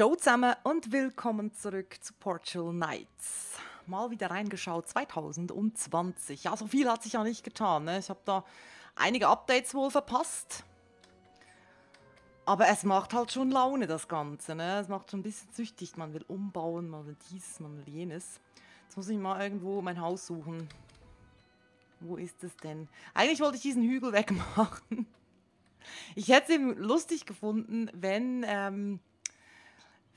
Joe zusammen und willkommen zurück zu Portal Knights. Mal wieder reingeschaut, 2020. Ja, so viel hat sich ja nicht getan, ne? Ich habe da einige Updates wohl verpasst. Aber es macht halt schon Laune, das Ganze, ne? Es macht schon ein bisschen süchtig. Man will umbauen, man will dies, man will jenes. Jetzt muss ich mal irgendwo mein Haus suchen. Wo ist es denn? Eigentlich wollte ich diesen Hügel wegmachen. Ich hätte es eben lustig gefunden, wenn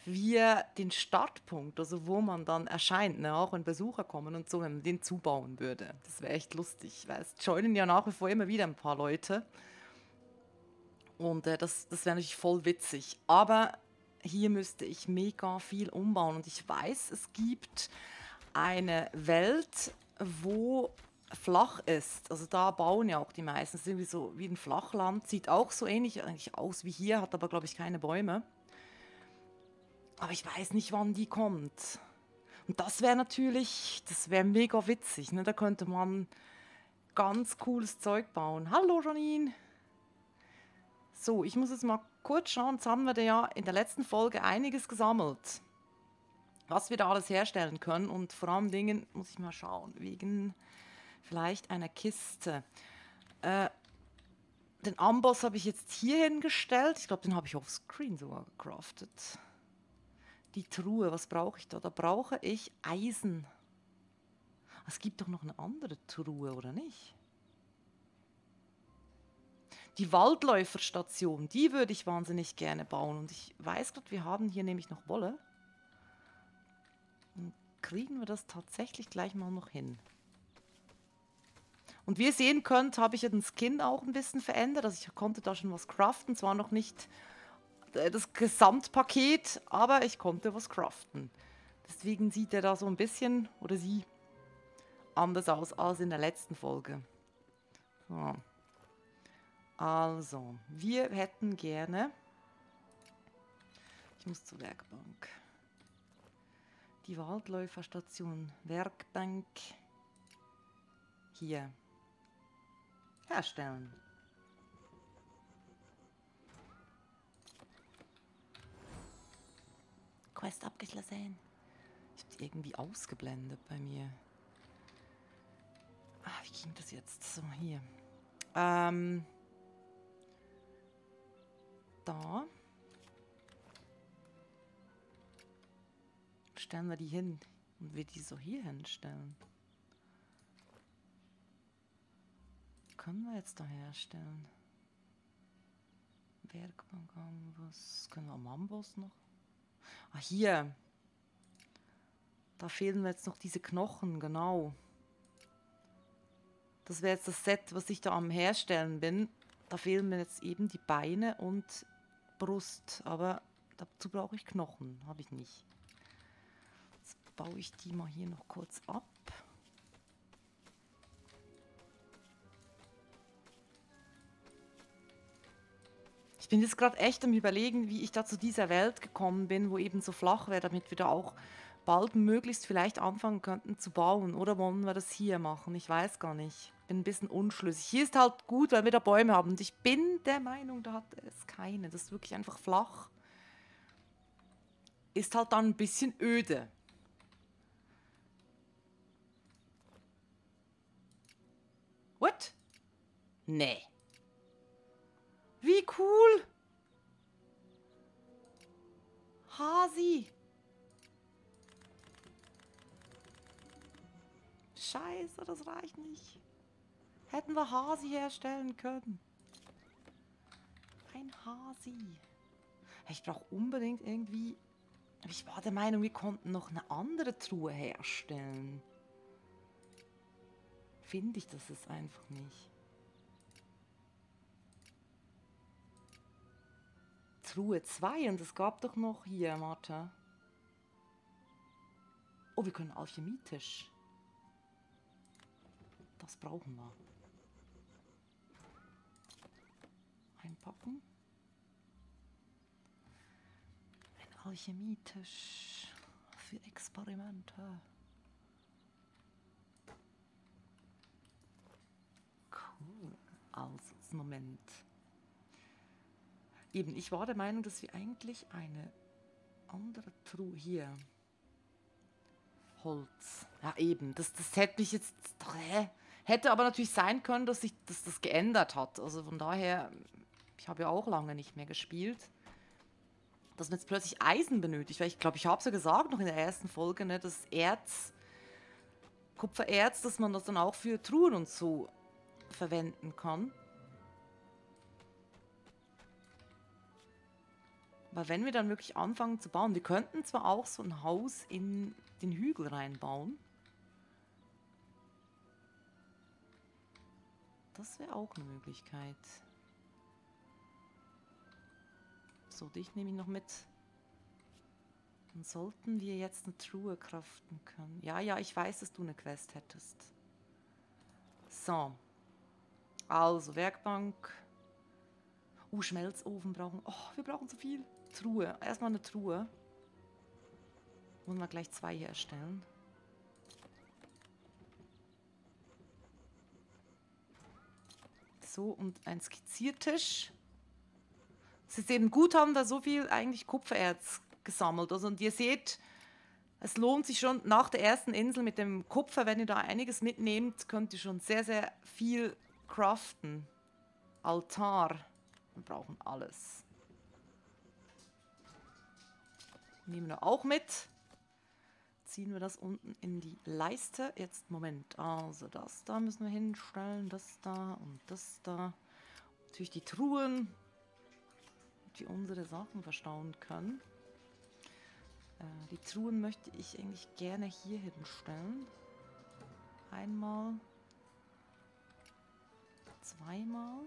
wir den Startpunkt, also wo man dann erscheint, ne, auch wenn Besucher kommen und so, wenn man den zubauen würde. Das wäre echt lustig, weil es joinen ja nach wie vor immer wieder ein paar Leute. Und das wäre natürlich voll witzig. Aber hier müsste ich mega viel umbauen. Und ich weiß, es gibt eine Welt, wo flach ist. Also da bauen ja auch die meisten. Es ist irgendwie so wie ein Flachland. Sieht auch so ähnlich eigentlich aus wie hier, hat aber, glaube ich, keine Bäume. Aber ich weiß nicht, wann die kommt. Und das wäre natürlich, das wäre mega witzig, ne? Da könnte man ganz cooles Zeug bauen. Hallo Janine! So, ich muss jetzt mal kurz schauen. Jetzt haben wir ja in der letzten Folge einiges gesammelt. Was wir da alles herstellen können. Und vor allem Dingen muss ich mal schauen, wegen vielleicht einer Kiste. Den Amboss habe ich jetzt hier hingestellt. Ich glaube, den habe ich offscreen sogar gecraftet. Die Truhe, was brauche ich da? Da brauche ich Eisen. Es gibt doch noch eine andere Truhe, oder nicht? Die Waldläuferstation, die würde ich wahnsinnig gerne bauen. Und ich weiß gerade, wir haben hier nämlich noch Wolle. Und kriegen wir das tatsächlich gleich mal noch hin. Und wie ihr sehen könnt, habe ich ja den Skin auch ein bisschen verändert. Also ich konnte da schon was craften, zwar noch nicht das Gesamtpaket, aber ich konnte was craften. Deswegen sieht er da so ein bisschen, oder sie, anders aus als in der letzten Folge. So. Also, wir hätten gerne... Ich muss zur Werkbank. Die Waldläuferstation, Werkbank. Hier. Herstellen. Quest abgeschlossen. Ich habe die irgendwie ausgeblendet bei mir. Wie ging das jetzt? So, hier. Da. Stellen wir die hin. Und wir die so hier hinstellen. Können wir jetzt da herstellen? Werkbank, was können wir am Amboss noch? Ah, hier. Da fehlen mir jetzt noch diese Knochen, genau. Das wäre jetzt das Set, was ich da am Herstellen bin. Da fehlen mir jetzt eben die Beine und Brust. Aber dazu brauche ich Knochen. Habe ich nicht. Jetzt baue ich die mal hier noch kurz ab. Ich bin jetzt gerade echt am Überlegen, wie ich da zu dieser Welt gekommen bin, wo eben so flach wäre, damit wir da auch bald möglichst vielleicht anfangen könnten zu bauen. Oder wollen wir das hier machen? Ich weiß gar nicht. Bin ein bisschen unschlüssig. Hier ist halt gut, weil wir da Bäume haben. Und ich bin der Meinung, da hat es keine. Das ist wirklich einfach flach. Ist halt dann ein bisschen öde. What? Nee. Wie cool! Hasi! Scheiße, das reicht nicht. Hätten wir Hasi herstellen können. Ein Hasi. Ich brauche unbedingt irgendwie... Ich war der Meinung, wir konnten noch eine andere Truhe herstellen. Finde ich das jetzt einfach nicht. Truhe 2 und es gab doch noch hier, Martha. Oh, wir können alchemietisch. Das brauchen wir. Einpacken. Ein alchemietisch für Experimente. Cool. Also, Moment. Eben, ich war der Meinung, dass wir eigentlich eine andere Truhe. Hier. Holz. Ja, eben. Das hätte mich jetzt... Hä? Hätte aber natürlich sein können, dass sich das geändert hat. Also von daher... Ich habe ja auch lange nicht mehr gespielt. Dass man jetzt plötzlich Eisen benötigt. Weil ich glaube, ich habe es ja gesagt noch in der ersten Folge, ne, dass Erz... Kupfererz, dass man das dann auch für Truhen und so verwenden kann. Weil wenn wir dann wirklich anfangen zu bauen, wir könnten zwar auch so ein Haus in den Hügel reinbauen. Das wäre auch eine Möglichkeit. So, dich nehme ich noch mit. Dann sollten wir jetzt eine Truhe craften können. Ja, ja, ich weiß, dass du eine Quest hättest. So. Also, Werkbank. Schmelzofen brauchen. Oh, wir brauchen so viel. Truhe. Erstmal eine Truhe. Wollen wir gleich zwei hier erstellen. So, und ein Skizziertisch. Es ist eben gut, haben da so viel eigentlich Kupfererz gesammelt. Also, und ihr seht, es lohnt sich schon nach der ersten Insel mit dem Kupfer, wenn ihr da einiges mitnehmt, könnt ihr schon sehr, sehr viel craften. Altar. Wir brauchen alles. Nehmen wir auch mit. Ziehen wir das unten in die Leiste. Jetzt, Moment. Also das da müssen wir hinstellen. Das da und das da. Natürlich die Truhen, die unsere Sachen verstauen können. Die Truhen möchte ich eigentlich gerne hier hinstellen. Einmal. Zweimal.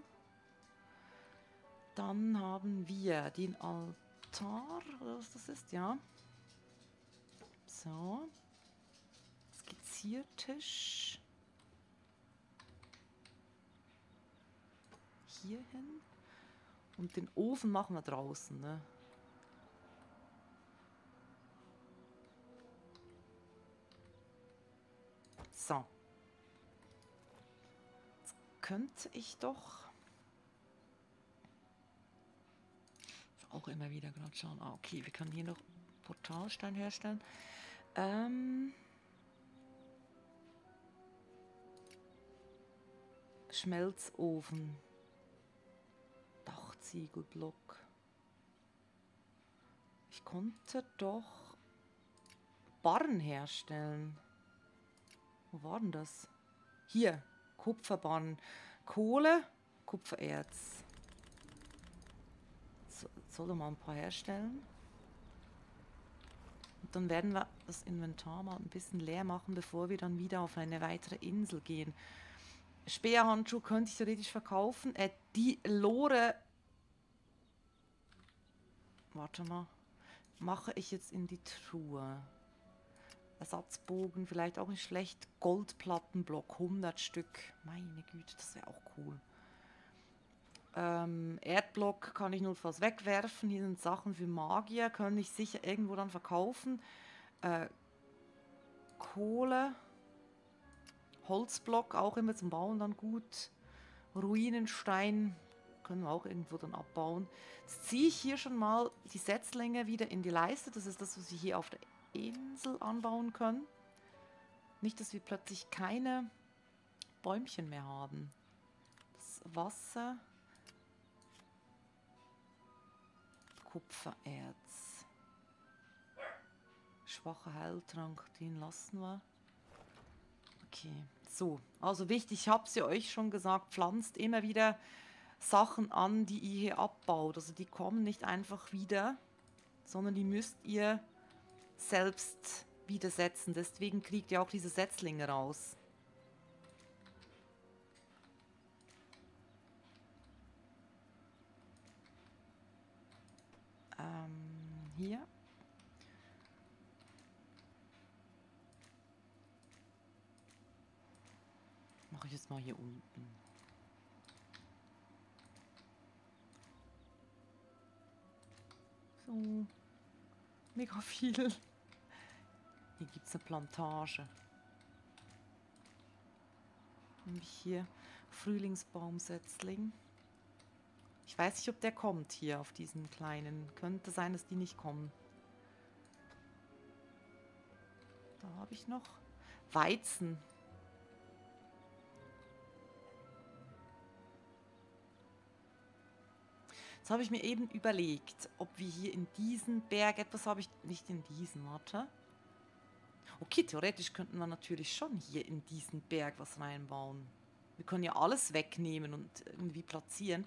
Dann haben wir den Altar, oder was das ist, ja. So. Skizziertisch. Hier hin. Und den Ofen machen wir draußen, ne? So. Jetzt könnte ich doch... auch immer wieder gerade schauen. Ah, okay, wir können hier noch Portalstein herstellen. Schmelzofen. Dachziegelblock. Ich konnte doch Barren herstellen. Wo war denn das? Hier, Kupferbarren. Kohle, Kupfererz. Soll mal ein paar herstellen. Und dann werden wir das Inventar mal ein bisschen leer machen, bevor wir dann wieder auf eine weitere Insel gehen. Speerhandschuhe könnte ich theoretisch verkaufen. Die Lore... Warte mal. Mache ich jetzt in die Truhe. Ersatzbogen, vielleicht auch nicht schlecht. Goldplattenblock, 100 Stück. Meine Güte, das wäre auch cool. Erdblock kann ich notfalls wegwerfen. Hier sind Sachen für Magier. Können ich sicher irgendwo dann verkaufen. Kohle. Holzblock auch immer zum Bauen dann gut. Ruinenstein können wir auch irgendwo dann abbauen. Jetzt ziehe ich hier schon mal die Setzlinge wieder in die Leiste. Das ist das, was wir hier auf der Insel anbauen können. Nicht, dass wir plötzlich keine Bäumchen mehr haben. Das Wasser... Kupfererz. Schwacher Heiltrank, den lassen wir. Okay, so. Also wichtig, ich habe es ja euch schon gesagt, pflanzt immer wieder Sachen an, die ihr hier abbaut. Also die kommen nicht einfach wieder, sondern die müsst ihr selbst wieder setzen. Deswegen kriegt ihr auch diese Setzlinge raus. Hier. Mache ich jetzt mal hier unten. So. Mega viel. Hier gibt es eine Plantage. Nämlich hier Frühlingsbaumsetzling. Ich weiß nicht, ob der kommt hier auf diesen kleinen. Könnte sein, dass die nicht kommen. So, habe ich noch Weizen. Jetzt habe ich mir eben überlegt, ob wir hier in diesen Berg etwas habe ich nicht in diesen, warte. Okay, theoretisch könnten wir natürlich schon hier in diesen Berg was reinbauen. Wir können ja alles wegnehmen und irgendwie platzieren.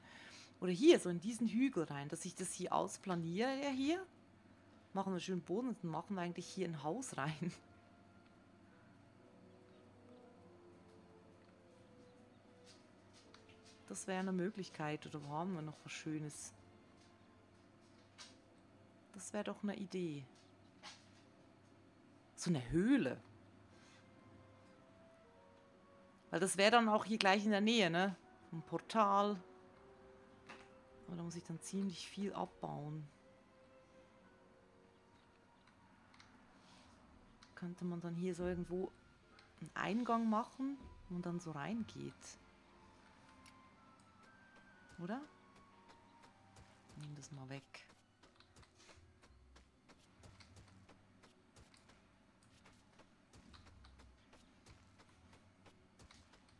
Oder hier, so in diesen Hügel rein, dass ich das hier ausplaniere, ja hier. Machen wir schön Boden und dann machen wir eigentlich hier ein Haus rein. Das wäre eine Möglichkeit. Oder haben wir noch was Schönes? Das wäre doch eine Idee. So eine Höhle. Weil das wäre dann auch hier gleich in der Nähe, ne? Ein Portal. Aber da muss ich dann ziemlich viel abbauen. Könnte man dann hier so irgendwo einen Eingang machen und dann so reingeht. Oder? Ich nehme das mal weg.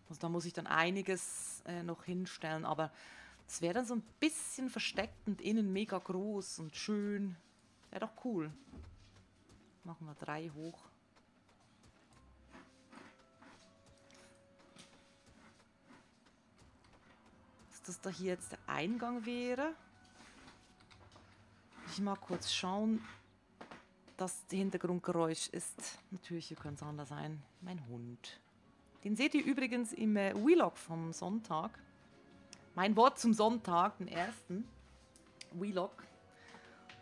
Also da muss ich dann einiges noch hinstellen, aber es wäre dann so ein bisschen versteckt und innen mega groß und schön. Wäre doch cool. Machen wir 3 hoch. Dass das da hier jetzt der Eingang wäre. Ich mal kurz schauen, dass das Hintergrundgeräusch ist. Natürlich, hier könnte es anders sein. Mein Hund. Den seht ihr übrigens im Vlog vom Sonntag. Mein Wort zum Sonntag, den ersten Vlog.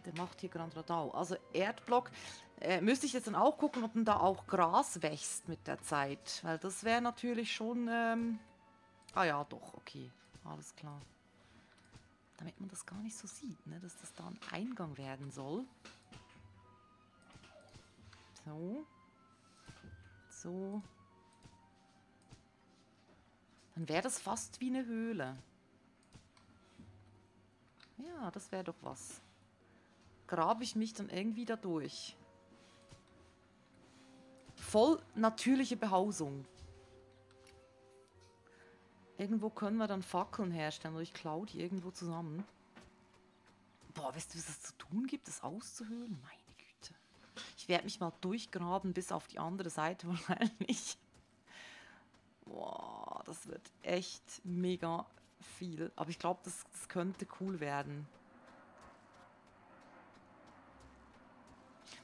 Der macht hier Grand Radau. Also Erdblock. Müsste ich jetzt dann auch gucken, ob denn da auch Gras wächst mit der Zeit. Weil das wäre natürlich schon... ah ja, doch, okay. Alles klar. Damit man das gar nicht so sieht, ne? Dass das da ein Eingang werden soll. So. So. Dann wäre das fast wie eine Höhle. Ja, das wäre doch was. Grabe ich mich dann irgendwie da durch. Voll natürliche Behausung. Irgendwo können wir dann Fackeln herstellen oder ich klaue die irgendwo zusammen. Boah, weißt du, was es zu tun gibt, das auszuhöhlen? Meine Güte. Ich werde mich mal durchgraben bis auf die andere Seite wahrscheinlich. Boah, das wird echt mega viel. Aber ich glaube, das könnte cool werden.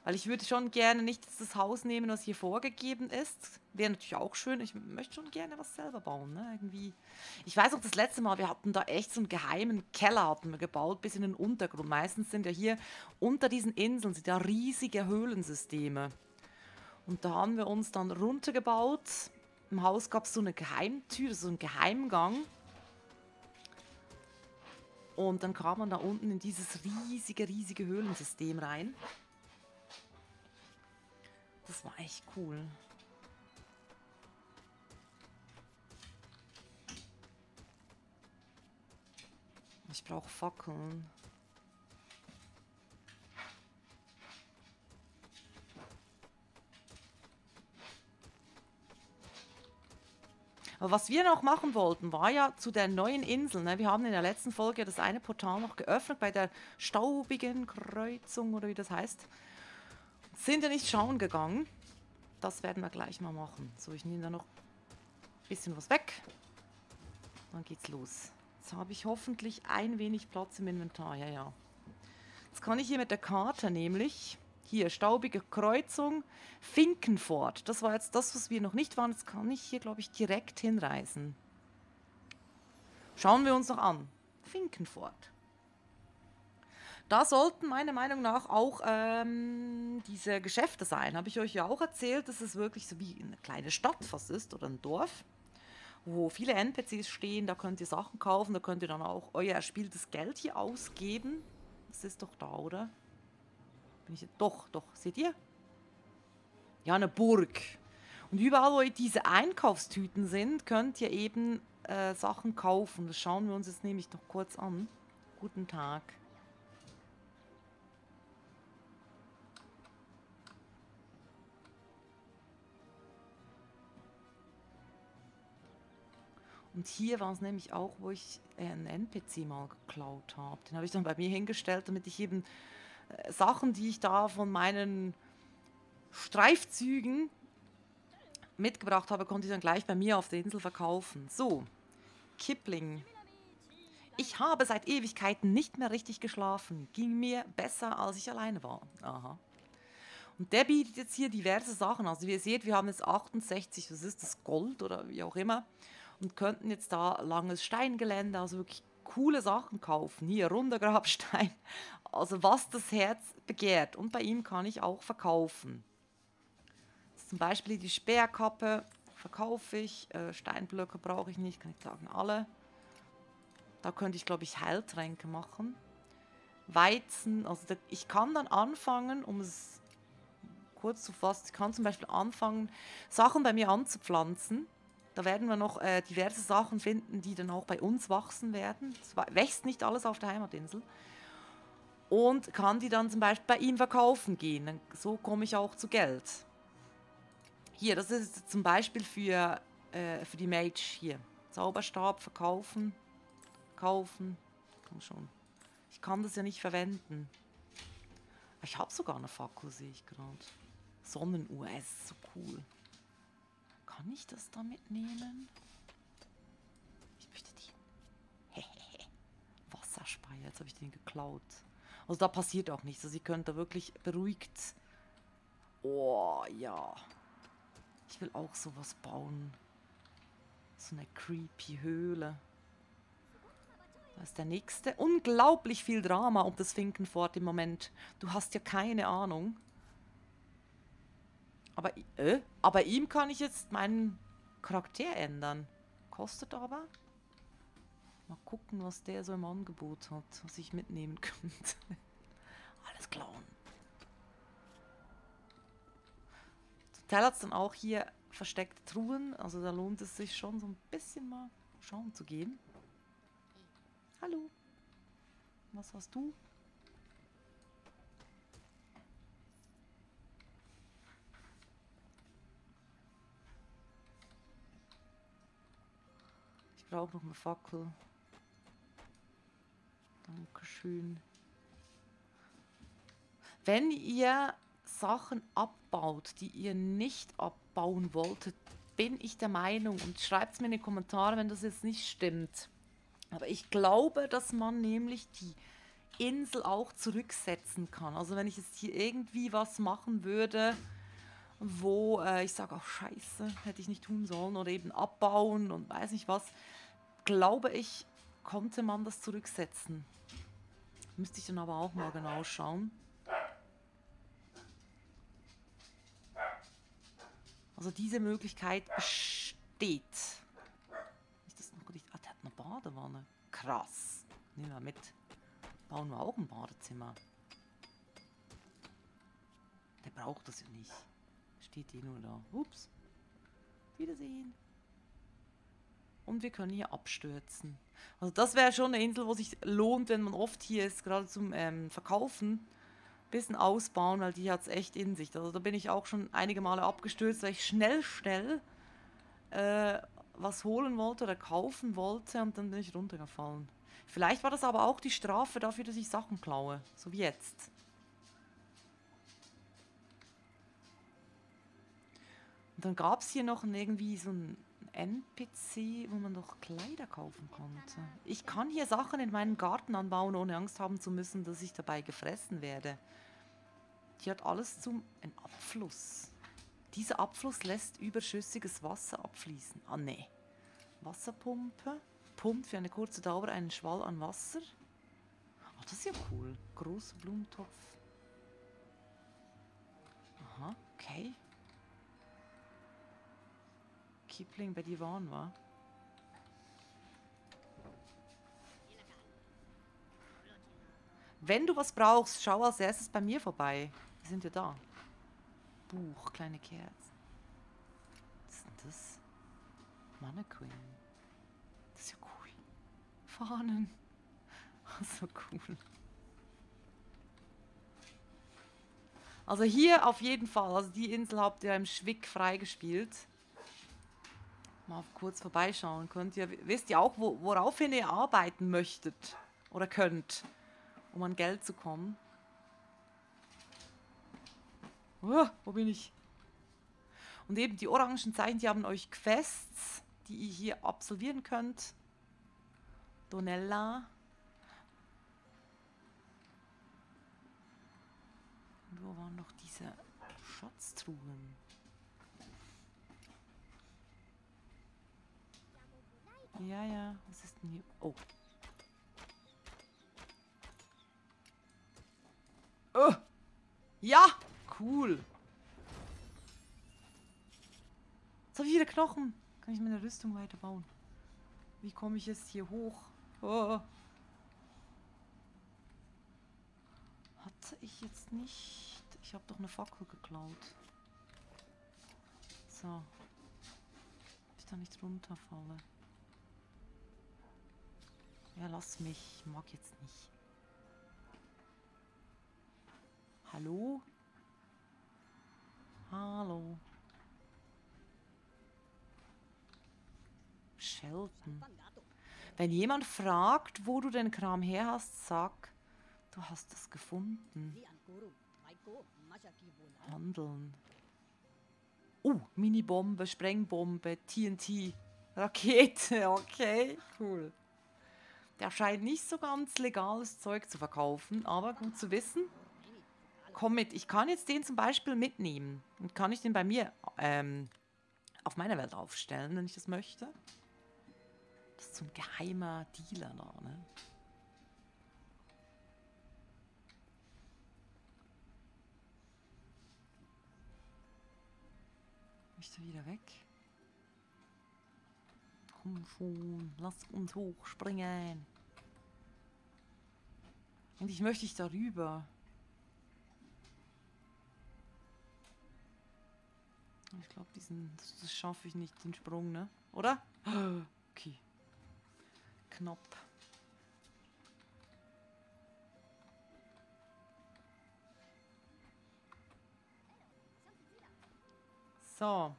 Weil ich würde schon gerne nicht das Haus nehmen, was hier vorgegeben ist. Wäre natürlich auch schön. Ich möchte schon gerne was selber bauen, ne? Irgendwie. Ich weiß auch, das letzte Mal, wir hatten da echt so einen geheimen Keller hatten wir gebaut, bis in den Untergrund. Meistens sind ja hier unter diesen Inseln sind ja riesige Höhlensysteme. Und da haben wir uns dann runtergebaut. Im Haus gab es so eine Geheimtür, so einen Geheimgang. Und dann kam man da unten in dieses riesige Höhlensystem rein. Das war echt cool. Ich brauche Fackeln. Aber was wir noch machen wollten, war ja zu der neuen Insel. Ne? Wir haben in der letzten Folge das eine Portal noch geöffnet, bei der staubigen Kreuzung oder wie das heißt. Sind ja nicht schauen gegangen. Das werden wir gleich mal machen. So, ich nehme da noch ein bisschen was weg. Dann geht's los. Jetzt habe ich hoffentlich ein wenig Platz im Inventar. Ja, ja. Jetzt kann ich hier mit der Karte nämlich... Hier, staubige Kreuzung, Finkenfort. Das war jetzt das, was wir noch nicht waren. Jetzt kann ich hier, glaube ich, direkt hinreisen. Schauen wir uns noch an. Finkenfort. Da sollten meiner Meinung nach auch diese Geschäfte sein. Habe ich euch ja auch erzählt, dass es wirklich so wie eine kleine Stadt fast ist oder ein Dorf, wo viele NPCs stehen, da könnt ihr Sachen kaufen, da könnt ihr dann auch euer erspieltes Geld hier ausgeben. Das ist doch da, oder? Bin ich, doch, seht ihr? Ja, eine Burg. Und überall, wo diese Einkaufstüten sind, könnt ihr eben Sachen kaufen. Das schauen wir uns jetzt nämlich noch kurz an. Guten Tag. Und hier war es nämlich auch, wo ich einen NPC mal geklaut habe. Den habe ich dann bei mir hingestellt, damit ich eben Sachen, die ich da von meinen Streifzügen mitgebracht habe, konnte ich dann gleich bei mir auf der Insel verkaufen. So, Kipling. Ich habe seit Ewigkeiten nicht mehr richtig geschlafen. Ging mir besser, als ich alleine war. Aha. Und der bietet jetzt hier diverse Sachen. Also wie ihr seht, wir haben jetzt 68, was ist das, Gold oder wie auch immer. Und könnten jetzt da langes Steingelände, also wirklich coole Sachen kaufen. Hier, runder Grabstein. Also was das Herz begehrt. Und bei ihm kann ich auch verkaufen. Zum Beispiel die Speerkappe verkaufe ich. Steinblöcke brauche ich nicht, kann ich sagen, alle. Da könnte ich, glaube ich, Heiltränke machen. Weizen, also da, ich kann dann anfangen, um es kurz zu fassen, ich kann zum Beispiel anfangen, Sachen bei mir anzupflanzen. Da werden wir noch diverse Sachen finden, die dann auch bei uns wachsen werden. Es wächst nicht alles auf der Heimatinsel. Und kann die dann zum Beispiel bei ihm verkaufen gehen. So komme ich auch zu Geld. Hier, das ist zum Beispiel für die Mage hier. Zauberstab verkaufen. Kaufen. Komm schon. Ich kann das ja nicht verwenden. Ich habe sogar eine Fackel, sehe ich gerade. Sonnenuhr, es ist so cool. Kann ich das da mitnehmen? Ich möchte die. Hehehe. Wasserspeier, jetzt habe ich den geklaut. Also da passiert auch nichts. Also ihr könnt da wirklich beruhigt. Oh, ja. Ich will auch sowas bauen. So eine creepy Höhle. Da ist der nächste. Unglaublich viel Drama um das Finkenfort im Moment. Du hast ja keine Ahnung. Aber ihm kann ich jetzt meinen Charakter ändern. Kostet aber. Mal gucken, was der so im Angebot hat, was ich mitnehmen könnte. Alles klauen. Teil hat es dann auch hier versteckte Truhen, also da lohnt es sich schon so ein bisschen mal schauen zu gehen. Hallo, was hast du? Ich brauche noch eine Fackel. Dankeschön. Wenn ihr Sachen abbaut, die ihr nicht abbauen wolltet, bin ich der Meinung, und schreibt es mir in die Kommentare, wenn das jetzt nicht stimmt. Aber ich glaube, dass man nämlich die Insel auch zurücksetzen kann. Also wenn ich jetzt hier irgendwie was machen würde, wo ich sage, ach scheiße, hätte ich nicht tun sollen oder eben abbauen und weiß nicht was, glaube ich, konnte man das zurücksetzen. Müsste ich dann aber auch mal genau schauen. Also diese Möglichkeit besteht. Ist das noch richtig? Ah, der hat eine Badewanne. Krass. Nehmen wir mit. Bauen wir auch ein Badezimmer. Der braucht das ja nicht. Steht eh nur da. Ups. Wiedersehen. Und wir können hier abstürzen. Also das wäre schon eine Insel, wo sich lohnt, wenn man oft hier ist, gerade zum Verkaufen. Bisschen ausbauen, weil die hat es echt in sich. Also da bin ich auch schon einige Male abgestürzt, weil ich schnell was holen wollte oder kaufen wollte und dann bin ich runtergefallen. Vielleicht war das aber auch die Strafe dafür, dass ich Sachen klaue. So wie jetzt. Und dann gab es hier noch irgendwie so ein NPC, wo man doch Kleider kaufen konnte. Ich kann hier Sachen in meinem Garten anbauen, ohne Angst haben zu müssen, dass ich dabei gefressen werde. Hier hat alles ein Abfluss. Dieser Abfluss lässt überschüssiges Wasser abfließen. Ah, ne. Wasserpumpe. Pumpt für eine kurze Dauer einen Schwall an Wasser. Ah, das ist ja cool. Großer Blumentopf. Aha, okay. Kipling bei dir waren, war. Wenn du was brauchst, schau als erstes bei mir vorbei. Wir sind ja da. Buch, kleine Kerze. Was ist denn das? Mannequin. Das ist ja cool. Fahnen. So cool. Also hier auf jeden Fall. Also die Insel habt ihr im Schwick freigespielt. mal kurz vorbeischauen könnt. Ihr wisst ja auch, woraufhin ihr arbeiten möchtet oder könnt, um an Geld zu kommen. Oh, wo bin ich? Und eben die orangen Zeichen, die haben euch Quests, die ihr hier absolvieren könnt. Donella. Und wo waren noch diese Schatztruhen? Ja, ja, was ist denn hier? Oh. Oh. Ja, cool. Jetzt habe ich wieder Knochen. Kann ich meine Rüstung weiterbauen? Wie komme ich jetzt hier hoch? Oh. Hatte ich jetzt nicht. Ich habe doch eine Fackel geklaut. So. Ob ich da nicht runterfalle. Ja, lass mich. Ich mag jetzt nicht. Hallo? Hallo. Sheldon. Wenn jemand fragt, wo du den Kram her hast, sag, du hast es gefunden. Handeln. Minibombe, Sprengbombe, TNT, Rakete. Okay, cool. Der scheint nicht so ganz legales Zeug zu verkaufen, aber gut zu wissen. Komm mit, ich kann jetzt den zum Beispiel mitnehmen. Und kann ich den bei mir auf meiner Welt aufstellen, wenn ich das möchte. Das ist so ein geheimer Dealer da, ne? Möchte wieder weg. Komm schon, lass uns hochspringen. Eigentlich möchte ich darüber. Ich glaube, das schaffe ich nicht, den Sprung, ne? Oder? Okay. Knopf. So.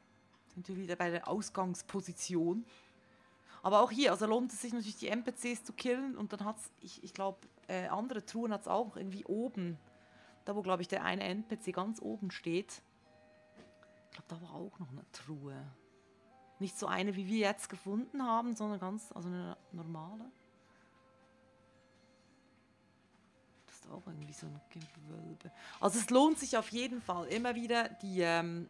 Sind wir wieder bei der Ausgangsposition. Aber auch hier, also lohnt es sich natürlich, die NPCs zu killen. Und dann hat es, ich glaube, andere Truhen hat es auch irgendwie oben. Da, wo, glaube ich, der eine NPC ganz oben steht. Ich glaube, da war auch noch eine Truhe. Nicht so eine, wie wir jetzt gefunden haben, sondern ganz, also eine normale. Das ist auch irgendwie so ein Gewölbe. Also es lohnt sich auf jeden Fall immer wieder, die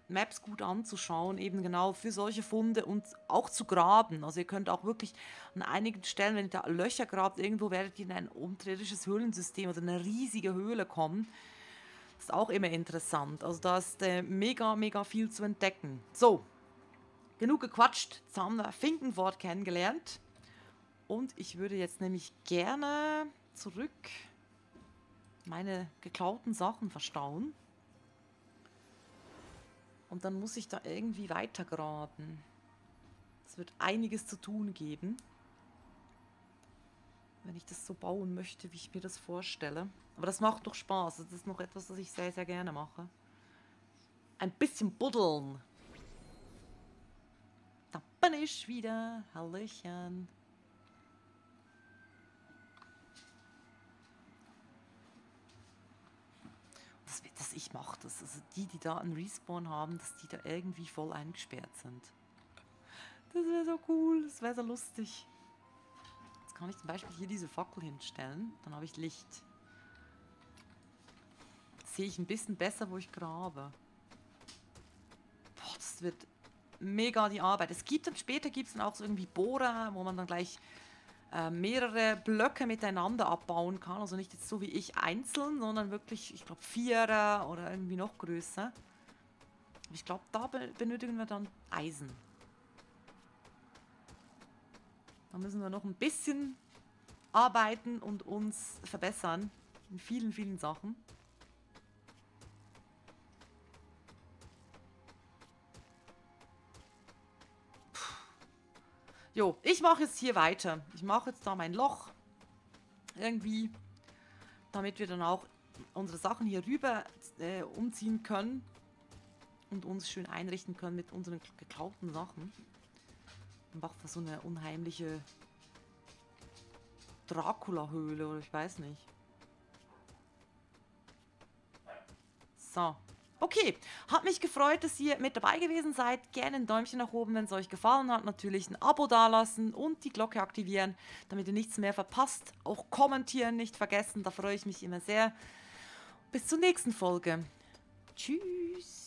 Maps gut anzuschauen, eben genau für solche Funde und auch zu graben. Also ihr könnt auch wirklich an einigen Stellen, wenn ihr da Löcher grabt, irgendwo werdet ihr in ein unterirdisches Höhlensystem oder eine riesige Höhle kommen. Ist auch immer interessant. Also da ist mega, mega viel zu entdecken. So, genug gequatscht. Jetzt haben wir Finkenfort kennengelernt. Und ich würde jetzt nämlich gerne zurück meine geklauten Sachen verstauen. Und dann muss ich da irgendwie weitergraben. Es wird einiges zu tun geben. Wenn ich das so bauen möchte, wie ich mir das vorstelle. Aber das macht doch Spaß. Das ist noch etwas, das ich sehr, sehr gerne mache. Ein bisschen buddeln. Da bin ich wieder. Hallöchen. Ich mache das. Also die da einen Respawn haben, dass die da irgendwie voll eingesperrt sind. Das wäre so cool. Das wäre so lustig. Jetzt kann ich zum Beispiel hier diese Fackel hinstellen. Dann habe ich Licht. Sehe ich ein bisschen besser, wo ich grabe. Boah, das wird mega die Arbeit. Es gibt dann später auch so irgendwie Bohrer, wo man dann gleich mehrere Blöcke miteinander abbauen kann. Also nicht jetzt so wie ich einzeln, sondern wirklich, ich glaube, 4er oder irgendwie noch größer. Ich glaube, da benötigen wir dann Eisen. Da müssen wir noch ein bisschen arbeiten und uns verbessern in vielen, vielen Sachen. Jo, ich mache jetzt hier weiter. Ich mache jetzt da mein Loch. Irgendwie. Damit wir dann auch unsere Sachen hier rüber umziehen können. Und uns schön einrichten können mit unseren geklauten Sachen. Man braucht fast so eine unheimliche Dracula-Höhle oder ich weiß nicht. So. Okay, hat mich gefreut, dass ihr mit dabei gewesen seid. Gerne ein Däumchen nach oben, wenn es euch gefallen hat. Natürlich ein Abo dalassen und die Glocke aktivieren, damit ihr nichts mehr verpasst. Auch kommentieren nicht vergessen, da freue ich mich immer sehr. Bis zur nächsten Folge. Tschüss.